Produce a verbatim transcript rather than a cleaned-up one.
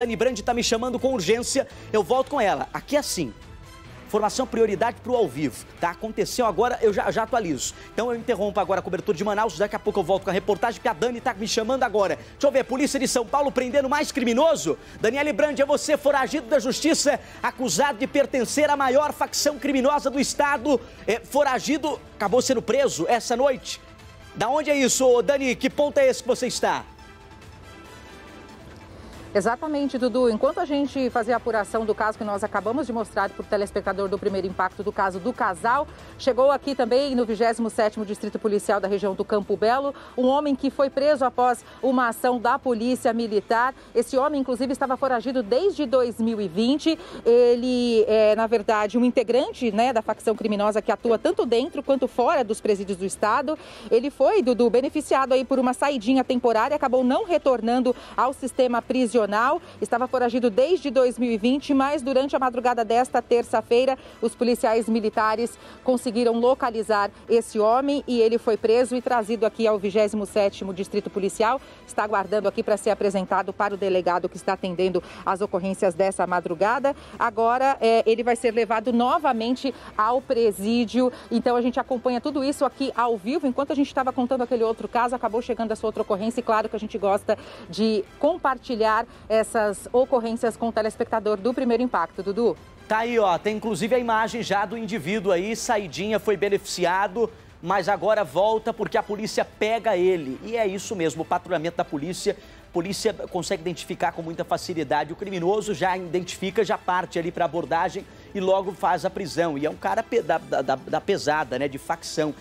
Dani Brandi está me chamando com urgência, eu volto com ela. Aqui é assim, formação prioridade para o ao vivo, tá? Aconteceu agora, eu já, já atualizo. Então eu interrompo agora a cobertura de Manaus, daqui a pouco eu volto com a reportagem, porque a Dani está me chamando agora. Deixa eu ver, polícia de São Paulo prendendo mais criminoso? Daniele Brandi, é você, foragido da justiça, acusado de pertencer à maior facção criminosa do estado, é, foragido, acabou sendo preso essa noite. Da onde é isso, Dani? Que ponto é esse que você está? Exatamente, Dudu. Enquanto a gente fazia a apuração do caso que nós acabamos de mostrar para o telespectador do Primeiro Impacto do caso do casal, chegou aqui também no vigésimo sétimo Distrito Policial da região do Campo Belo, um homem que foi preso após uma ação da polícia militar. Esse homem, inclusive, estava foragido desde dois mil e vinte. Ele é, na verdade, um integrante, né, da facção criminosa que atua tanto dentro quanto fora dos presídios do estado. Ele foi, Dudu, beneficiado aí por uma saidinha temporária, acabou não retornando ao sistema prisional. Estava foragido desde dois mil e vinte, mas durante a madrugada desta terça-feira, os policiais militares conseguiram localizar esse homem e ele foi preso e trazido aqui ao vigésimo sétimo Distrito Policial. Está aguardando aqui para ser apresentado para o delegado que está atendendo as ocorrências dessa madrugada. Agora é, ele vai ser levado novamente ao presídio. Então a gente acompanha tudo isso aqui ao vivo. Enquanto a gente estava contando aquele outro caso, acabou chegando essa outra ocorrência e claro que a gente gosta de compartilhar essas ocorrências com o telespectador do Primeiro Impacto, Dudu. Tá aí, ó, tem inclusive a imagem já do indivíduo aí, saidinha, foi beneficiado, mas agora volta porque a polícia pega ele. E é isso mesmo, o patrulhamento da polícia, a polícia consegue identificar com muita facilidade. O criminoso já identifica, já parte ali para abordagem e logo faz a prisão. E é um cara da, da, da pesada, né, de facção.